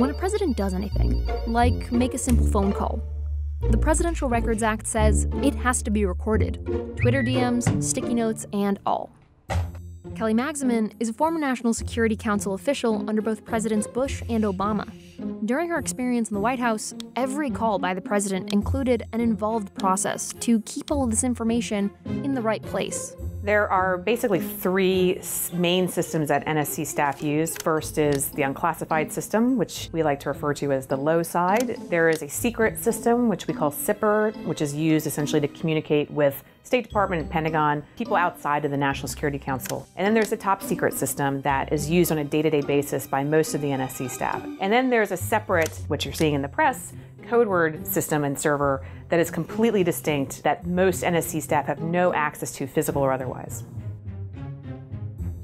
when a president does anything, like make a simple phone call, the Presidential Records Act says it has to be recorded, Twitter DMs, sticky notes, and all. Kelly Magsamen is a former National Security Council official under both Presidents Bush and Obama. During her experience in the White House, every call by the president included an involved process to keep all of this information in the right place. There are basically three main systems that NSC staff use. First is the unclassified system, which we like to refer to as the low side. There is a secret system, which we call SIPR, which is used essentially to communicate with State Department and Pentagon, people outside of the National Security Council. And then there's a top secret system that is used on a day-to-day basis by most of the NSC staff. And then there's a separate, which you're seeing in the press, Codeword system and server that is completely distinct that most NSC staff have no access to, physical or otherwise.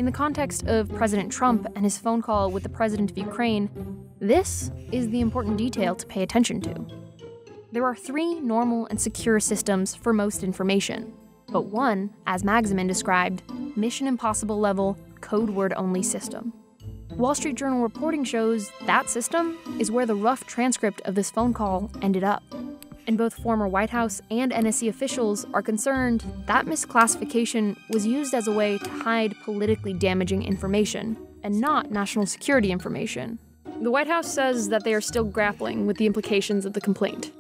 In the context of President Trump and his phone call with the president of Ukraine, this is the important detail to pay attention to. There are three normal and secure systems for most information, but one, as Magsamen described, mission impossible level, code word only system. Wall Street Journal reporting shows that system is where the rough transcript of this phone call ended up. And both former White House and NSC officials are concerned that misclassification was used as a way to hide politically damaging information and not national security information. The White House says that they are still grappling with the implications of the complaint.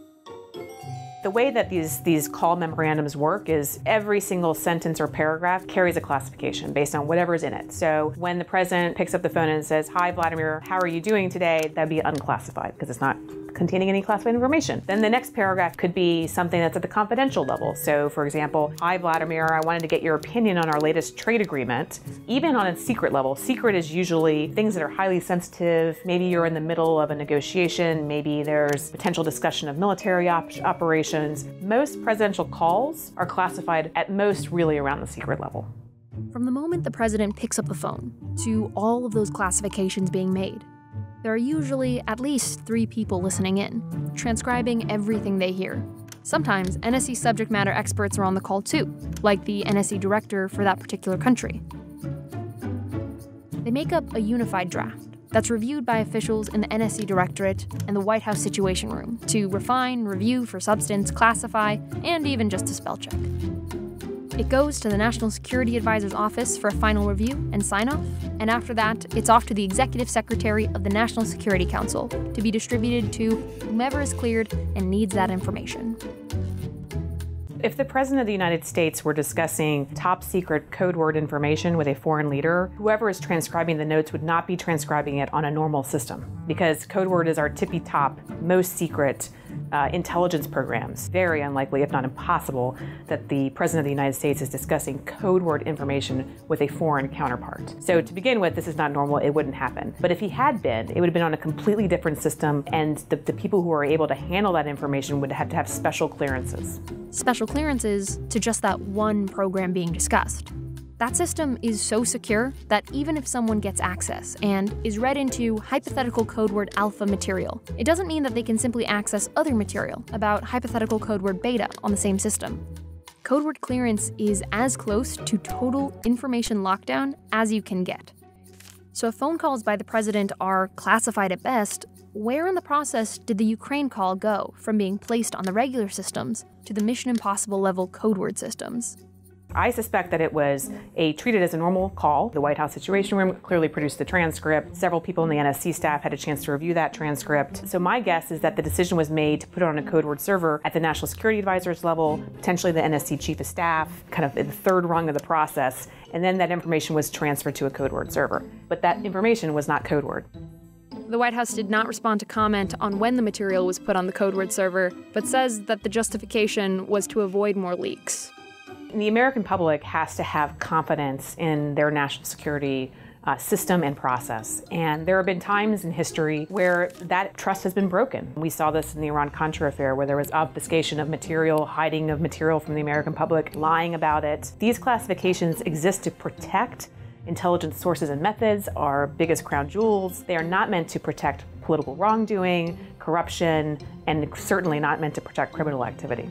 The way that these call memorandums work is every single sentence or paragraph carries a classification based on whatever's in it. So when the president picks up the phone and says, "Hi, Vladimir, how are you doing today?" that'd be unclassified because it's not containing any classified information. Then the next paragraph could be something that's at the confidential level. So for example, "Hi, Vladimir, I wanted to get your opinion on our latest trade agreement." Even on a secret level, secret is usually things that are highly sensitive. Maybe you're in the middle of a negotiation. Maybe there's potential discussion of military operations. Most presidential calls are classified at most really around the secret level. From the moment the president picks up the phone to all of those classifications being made, there are usually at least three people listening in, transcribing everything they hear. Sometimes NSC subject matter experts are on the call too, like the NSC director for that particular country. They make up a unified draft that's reviewed by officials in the NSC Directorate and the White House Situation Room to refine, review for substance, classify, and even just to spell check. It goes to the National Security Advisor's office for a final review and sign-off, and after that, it's off to the Executive Secretary of the National Security Council to be distributed to whomever is cleared and needs that information. If the President of the United States were discussing top secret code word information with a foreign leader, whoever is transcribing the notes would not be transcribing it on a normal system, because code word is our tippy-top, most secret intelligence programs. Very unlikely, if not impossible, that the President of the United States is discussing code word information with a foreign counterpart. So to begin with, this is not normal. It wouldn't happen. But if he had been, it would have been on a completely different system, and the people who are able to handle that information would have to have special clearances. Special clearances to just that one program being discussed. That system is so secure that even if someone gets access and is read into hypothetical codeword alpha material, it doesn't mean that they can simply access other material about hypothetical codeword beta on the same system. Codeword clearance is as close to total information lockdown as you can get. So if phone calls by the president are classified at best, where in the process did the Ukraine call go from being placed on the regular systems to the Mission Impossible level codeword systems? I suspect that it was treated as a normal call. The White House Situation Room clearly produced the transcript. Several people in the NSC staff had a chance to review that transcript. So my guess is that the decision was made to put it on a code word server at the National Security Advisor's level, potentially the NSC Chief of Staff, kind of in the third rung of the process, and then that information was transferred to a code word server. But that information was not code word. The White House did not respond to comment on when the material was put on the code word server, but says that the justification was to avoid more leaks. The American public has to have confidence in their national security system and process. And there have been times in history where that trust has been broken. We saw this in the Iran-Contra affair, where there was obfuscation of material, hiding of material from the American public, lying about it. These classifications exist to protect intelligence sources and methods, our biggest crown jewels. They are not meant to protect political wrongdoing, corruption, and certainly not meant to protect criminal activity.